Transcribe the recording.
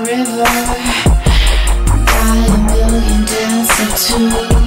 River, got a million dancing to